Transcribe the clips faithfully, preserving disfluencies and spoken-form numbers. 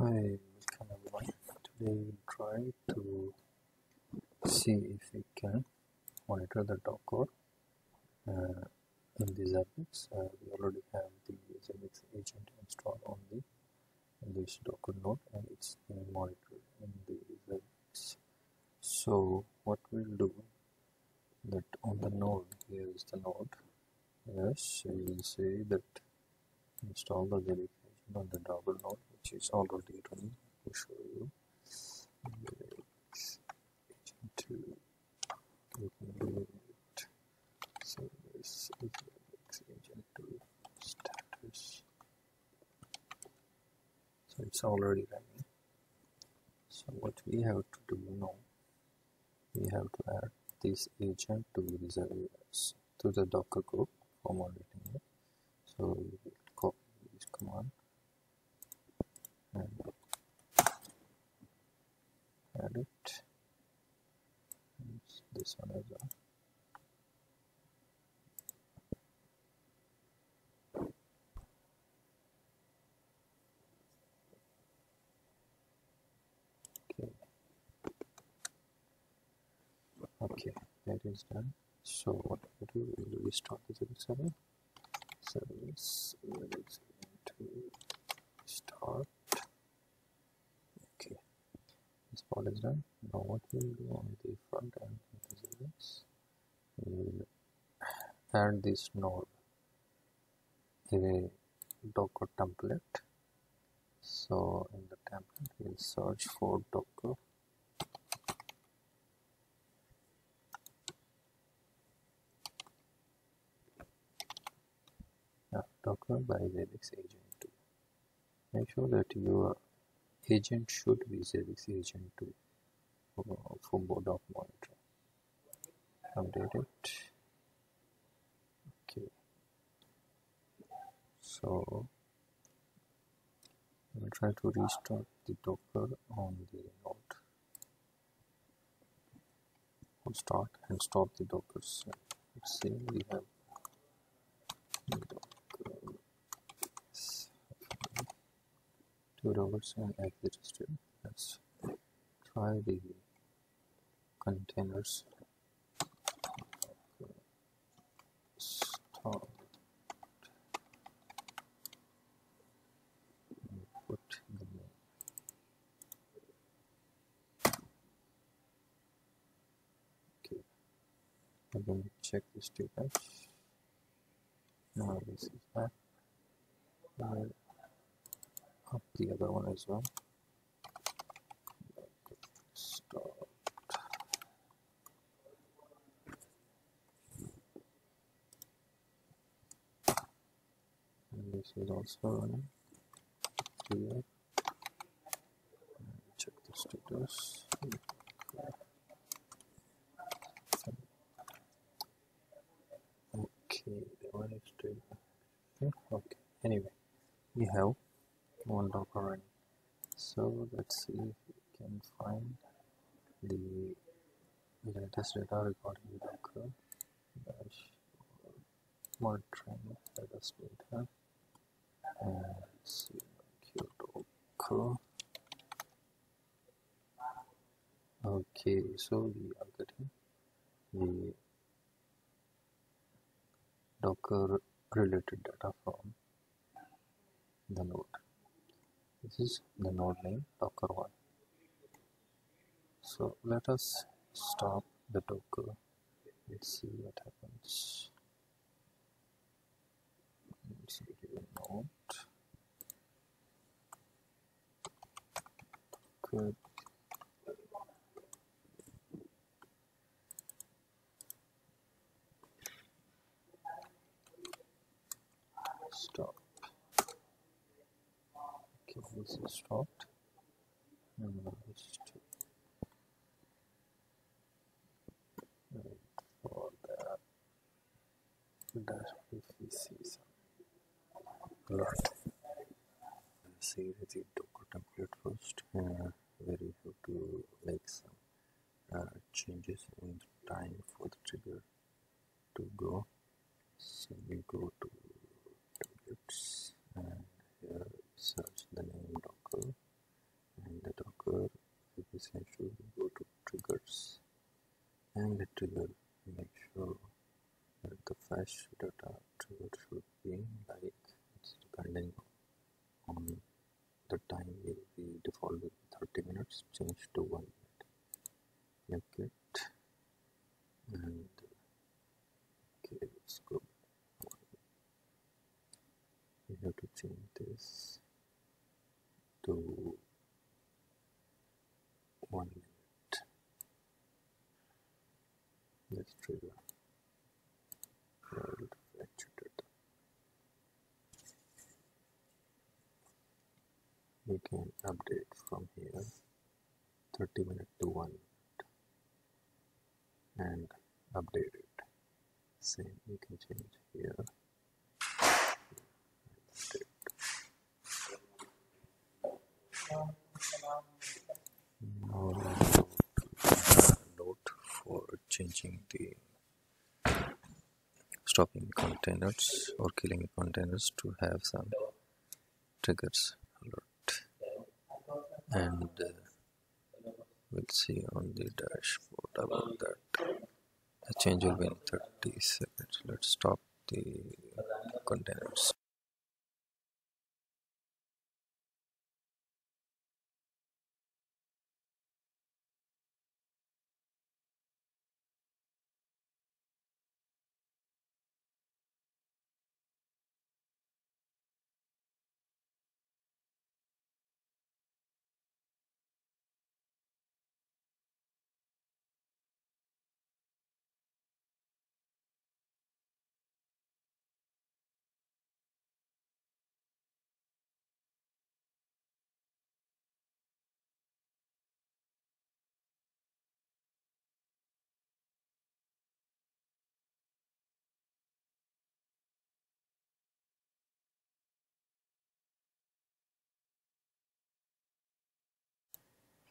Hi, welcome everyone. Today we try to see if we can monitor the Docker uh, in the Zabbix. Uh, we already have the Zabbix agent installed on the this Docker node, and it's being monitored in the Zabbix. So what we'll do that on the node, here is the node. Yes, we will say that install the Zabbix agent on the Docker node, which is already running. I'll show you. Agent two. You can do it. So this is agent two status. So it's already running. So what we have to do now, we have to add this agent to the to the Docker group for monitoring it. So we will copy this command. And add it. Oops, this one as well. Okay. Okay, that is done. So what we do is we restart the Zabbix server. So let's start. All is done. Now what we will do on the front end is this. We will add this node a Docker template. So in the template we will search for Docker. Yeah, Docker by Zabbix agent two. Make sure that you are agent should be Zabbix agent two for, for mode of monitoring. Update it. Okay. So I will try to restart the Docker on the node. We'll start and stop the Docker. So let's see, we have the Docker. Two robots and exit stream. Let's try the containers. Start. Put the name. Okay. I'm going to check the status. Now this is that. Uh, Up the other one as well. Stop. And this is also running. Clear. Check the status. Okay, the one is still. Okay. okay. Anyway, we have one Docker running. So let's see if we can find the latest data recording Docker dash monitoring latest data and see Docker. Okay, so we are getting the Docker related data from the node. This is the node name Docker one. So let us stop the Docker. Let's see what happens. Let's give it a node. Good. Stop. This is stopped. And just wait for the dash if we see some alert. Save the Docker template first, uh, where you have to make some uh, changes in the time for the trigger to go. So we go to templates and here. Search the name Docker decide to go to triggers and the trigger, make sure that the fetch data trigger should be like it's depending on the time will be default thirty minutes, change to one minute, make it, and okay, let's go. We have to change this to one minute. Let's trigger world fetch data. We can update from here thirty minutes to one minute and update it. Same, we can change here. Now let's go to note for changing the stopping containers or killing containers to have some triggers alert, and uh, we'll see on the dashboard about that. The change will be in thirty seconds. Let's stop the containers.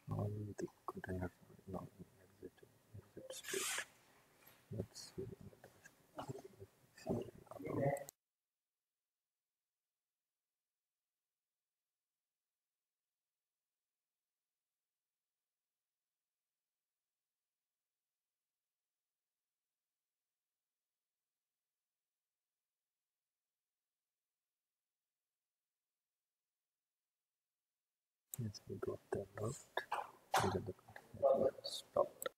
All the container now exit exit state. Let's see. Yes, we got that out. And then the container stopped.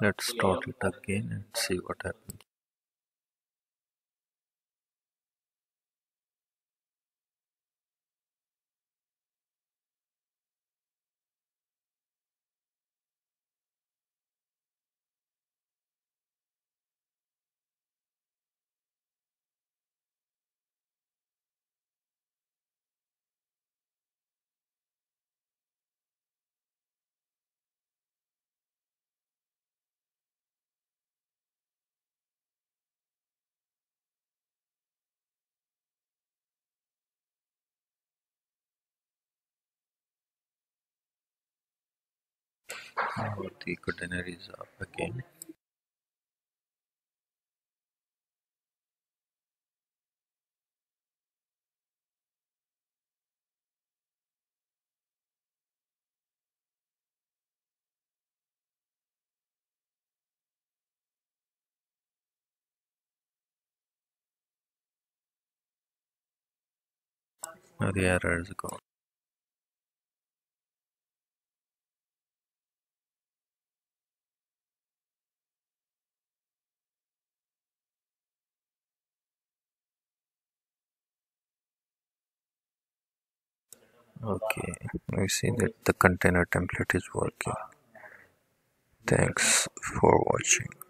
Let's start it again and see what happens. Now the container is up again. Now the error is gone. Okay, we see that the container template is working. Thanks for watching.